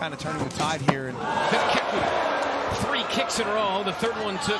kind of turning the tide here. And kick with 3 kicks in a row. The third one took.